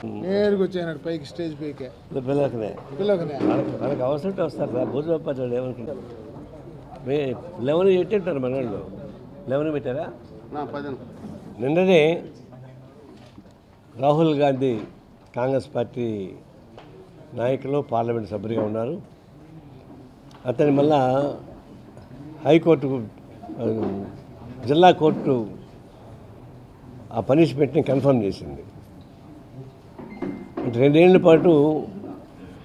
Pike stage The I was at Rahul Gandhi, Congress Party, Naikalo, Parliament Sabri Unaru, Atal Mallah, High Court to Jilla Court to a punishment and confirmation. It rendered part to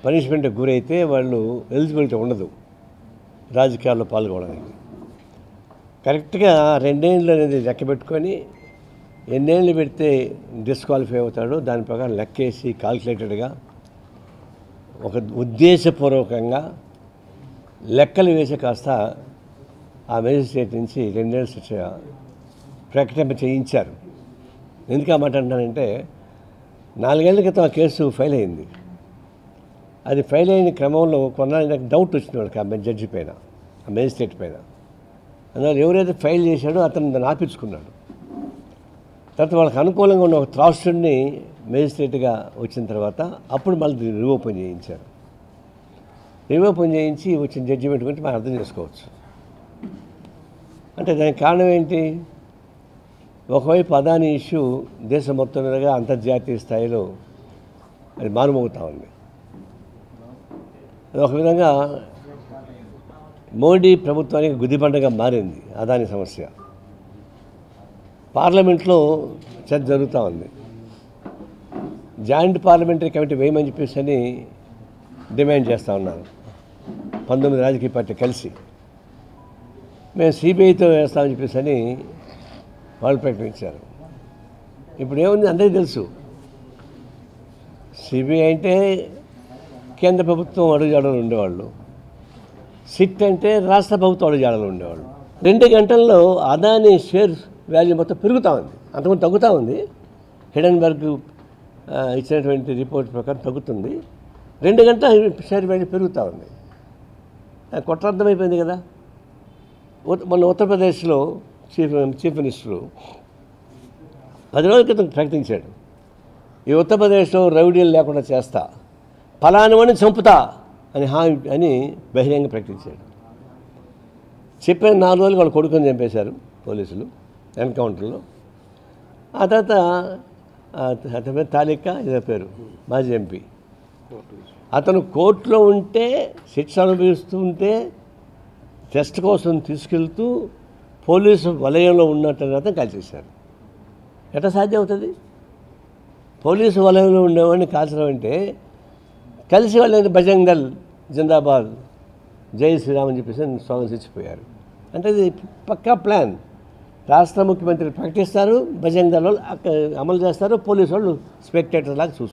punishment of Gurete, Valu, eligible to Unadu, Rajkala Palgona. Character rendered the Jacobet Coney. ఎన్నేళ్ళు పెడితే disqualify అవుతాడో దాని ప్రకారం లెక్కేసి కాలిక్యులేటెడ్గా ఒక ఉద్దేశపూర్వకంగా లెక్కలు వేసే కాస్త ఆ మేజిస్ట్రేట్ నుంచి 2 ఏళ్ల శిక్ష ప్రకటన చేయించారు. ఎందుకు ఆ మాట అంటానంటే 4 ఏళ్ల క్రితం ఆ కేసు ఫైల్ అయింది. అది ఫైల్ అయిన క్రమంలో కొన్నాళ్ళు నాకు డౌట్ వచ్చింది వాళ్ళకి ఆ జడ్జి పైన ఆ మేజిస్ట్రేట్ పైన. అందువల్ల ఎవరైతే ఫైల్ చేశాడో అతను దాన్ని ఆపించుకున్నాడు. తర్వాత వాళ్ళకి అనుకూలంగా ఉన్న ఒక త్రాస్టుడిని మేజిస్ట్రేట్గా వచ్చిన తర్వాత అప్పుడు మళ్ళీ రీఓపెన్ చేయించారు. రీఓపెన్ చేయించి వచ్చిన జడ్జిమెంట్ గురించి మనం అర్థం చేసుకోవచ్చు. అంటే దానికి కారణం ఏంటి? ఒకవైపు అదాని ఇష్యూ దేశం మొత్తం మీదగా అంతర్జాతీయ స్థాయిలో అది మారుమోగుతూ ఉంది. అది ఒక విధంగా మోడీ ప్రభుత్వానికి గుదిబండగా మారింది అదాని సమస్య. పార్లమెంట్లో చర్చ జరుగుతూ ఉంది. జాయింట్ పార్లమెంటరీ కమిటీ వేయమని చెప్పేసి అని డిమాండ్ చేస్తూ ఉన్నారు 19 రాజకీయ పార్టీ కలిసి. మేము సిబిఐతో వేస్తామని చెప్పేసి అని వాళ్ళు ప్రకటించారు. ఇప్పుడు ఏముంది అందరికీ తెలుసు, సిబిఐ అంటే కేంద్ర ప్రభుత్వం అడుగుజాడలు ఉండేవాళ్ళు, సిట్ అంటే రాష్ట్ర ప్రభుత్వం అడుగుజాడలు ఉండేవాళ్ళు. 2 గంటల్లో అదాని షేర్స్ వాల్యూ మొత్తం పెరుగుతూ ఉంది, అంతకుముందు తగ్గుతూ ఉంది. హిడెన్బర్గ్ ఇచ్చినటువంటి రిపోర్ట్ ప్రకారం తగ్గుతుంది. 2 గంటల షేర్ వాల్యూ పెరుగుతూ ఉంది. కొట్టార్థమైపోయింది కదా. మొన్న ఉత్తరప్రదేశ్లో చీఫ్ మినిస్టరు 10 రోజుల క్రితం ప్రకటించాడు, ఈ ఉత్తరప్రదేశ్లో రౌడీలు లేకుండా చేస్తా, ఫలానివాడిని చంపుతా అని హామీ అని బహిరంగ ప్రకటించాడు. చెప్పిన 4 రోజులు వాళ్ళు కొడుకుని చంపేశారు పోలీసులు ఎన్కౌంటర్లో. ఆ తర్వాత అతని పేరు తాలికా ఇదే పేరు మాజీ ఎంపీ, అతను కోర్టులో ఉంటే శిక్ష అనుభవిస్తూ ఉంటే టెస్ట్ కోసం తీసుకెళ్తూ పోలీసు వలయంలో ఉన్నట్టు అతను కాల్చేశారు. ఎట్లా సాధ్యం అవుతుంది? పోలీసు వలయంలో ఉండేవాడిని కాల్చడం అంటే కలిసి వాళ్ళని బజరంగ్ దళ్ జిందాబాద్ జై శ్రీరామ్ అని చెప్పేసి స్వాగతం తెచ్చిపోయారు. అంటే ఇది పక్కా ప్లాన్. రాష్ట్ర ముఖ్యమంత్రి ప్రకటిస్తారు, బజరంగ దళాలు అమలు చేస్తారు, పోలీసు వాళ్ళు స్పెక్టేటర్లాగా చూస్తారు.